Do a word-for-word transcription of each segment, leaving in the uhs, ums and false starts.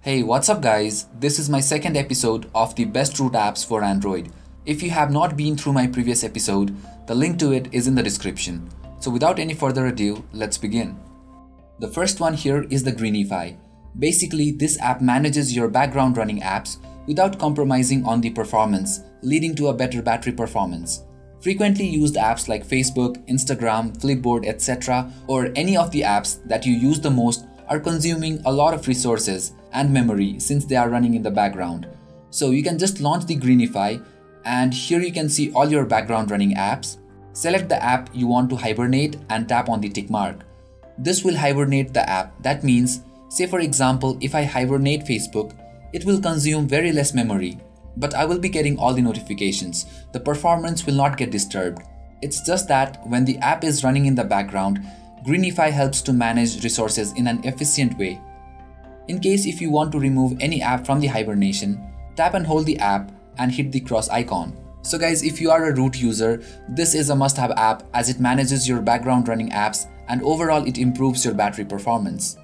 Hey, what's up guys? This is my second episode of the best root apps for Android. If you have not been through my previous episode, the link to it is in the description. So without any further ado, let's begin. The first one here is the Greenify. Basically, this app manages your background running apps without compromising on the performance, leading to a better battery performance. Frequently used apps like Facebook, Instagram, Flipboard, et cetera or any of the apps that you use the most are consuming a lot of resources and memory since they are running in the background. So you can just launch the Greenify and here you can see all your background running apps. Select the app you want to hibernate and tap on the tick mark. This will hibernate the app. That means, say for example, if I hibernate Facebook, it will consume very less memory, but I will be getting all the notifications. The performance will not get disturbed. It's just that when the app is running in the background, Greenify helps to manage resources in an efficient way. In case if you want to remove any app from the hibernation, tap and hold the app and hit the cross icon. So guys, if you are a root user, this is a must-have app as it manages your background running apps and overall it improves your battery performance.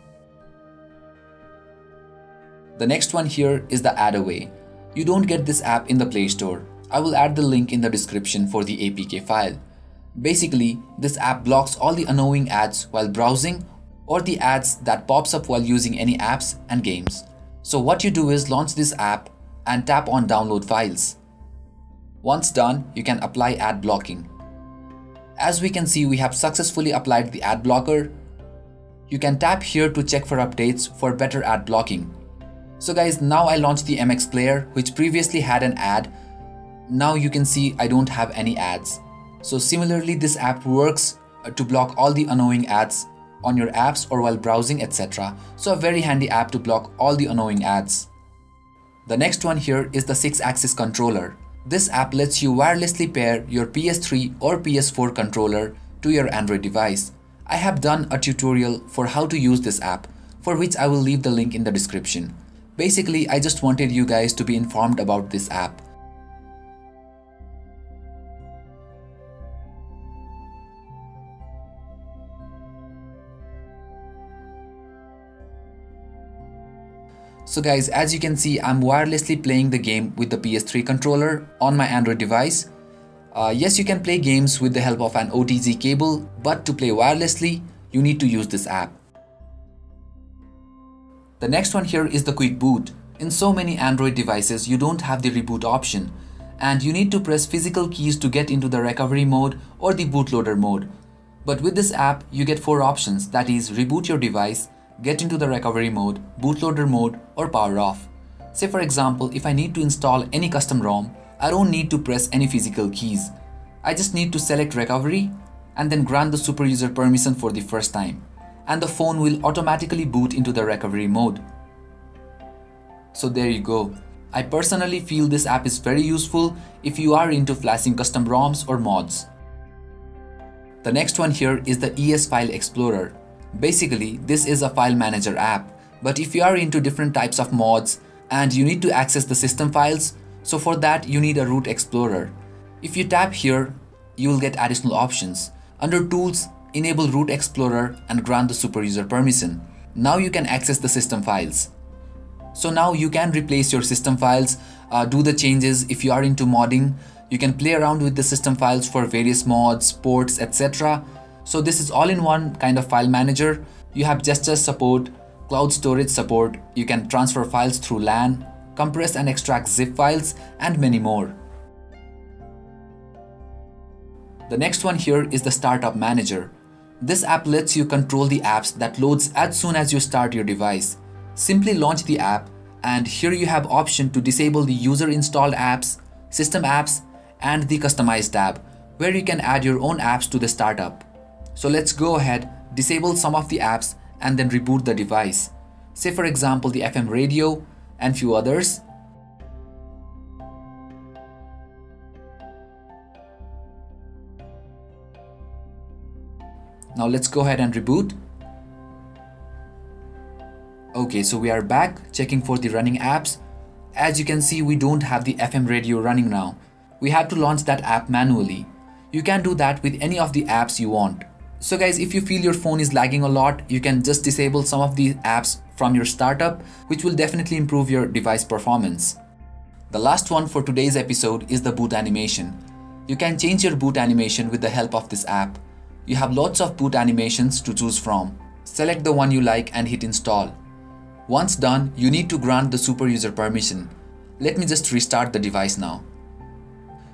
The next one here is the AdAway. You don't get this app in the Play Store. I will add the link in the description for the A P K file. Basically, this app blocks all the annoying ads while browsing or the ads that pops up while using any apps and games. So what you do is launch this app and tap on download files. Once done, you can apply ad blocking. As we can see, we have successfully applied the ad blocker. You can tap here to check for updates for better ad blocking. So guys, now I launched the M X Player, which previously had an ad. Now you can see I don't have any ads. So similarly, this app works to block all the annoying ads on your apps or while browsing, et cetera. So a very handy app to block all the annoying ads. The next one here is the Six Axis Controller. This app lets you wirelessly pair your P S three or P S four controller to your Android device. I have done a tutorial for how to use this app, for which I will leave the link in the description. Basically, I just wanted you guys to be informed about this app. So guys, as you can see, I'm wirelessly playing the game with the P S three controller on my Android device. Uh, yes, you can play games with the help of an O T G cable, but to play wirelessly, you need to use this app. The next one here is the Quick Boot. In so many Android devices, you don't have the reboot option and you need to press physical keys to get into the recovery mode or the bootloader mode. But with this app, you get four options, that is reboot your device, get into the recovery mode, bootloader mode or power off. Say for example, if I need to install any custom ROM, I don't need to press any physical keys. I just need to select recovery and then grant the superuser permission for the first time, and the phone will automatically boot into the recovery mode. So there you go. I personally feel this app is very useful if you are into flashing custom ROMs or mods. The next one here is the E S File Explorer. Basically, this is a file manager app, but if you are into different types of mods and you need to access the system files, so for that you need a root explorer. If you tap here, you will get additional options. Under Tools, enable Root Explorer and grant the superuser permission. Now you can access the system files. So now you can replace your system files, uh, do the changes if you are into modding. You can play around with the system files for various mods, ports, et cetera. So this is all in one kind of file manager. You have gesture support, cloud storage support, you can transfer files through LAN, compress and extract zip files, and many more. The next one here is the Startup Manager. This app lets you control the apps that loads as soon as you start your device. Simply launch the app and here you have option to disable the user installed apps, system apps and the customize tab where you can add your own apps to the startup. So let's go ahead, disable some of the apps and then reboot the device. Say for example the F M radio and few others. Now let's go ahead and reboot. Okay, so we are back, checking for the running apps. As you can see, we don't have the F M radio running now. We have to launch that app manually. You can do that with any of the apps you want. So guys, if you feel your phone is lagging a lot, you can just disable some of these apps from your startup, which will definitely improve your device performance. The last one for today's episode is the boot animation. You can change your boot animation with the help of this app. You have lots of boot animations to choose from. Select the one you like and hit install. Once done, you need to grant the super user permission. Let me just restart the device now.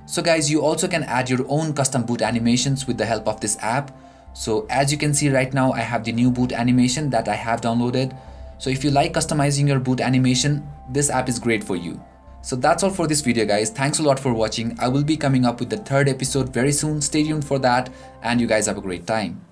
So guys, you also can add your own custom boot animations with the help of this app. So as you can see right now, I have the new boot animation that I have downloaded. So if you like customizing your boot animation, this app is great for you. So that's all for this video guys. Thanks a lot for watching. I will be coming up with the third episode very soon. Stay tuned for that and you guys have a great time.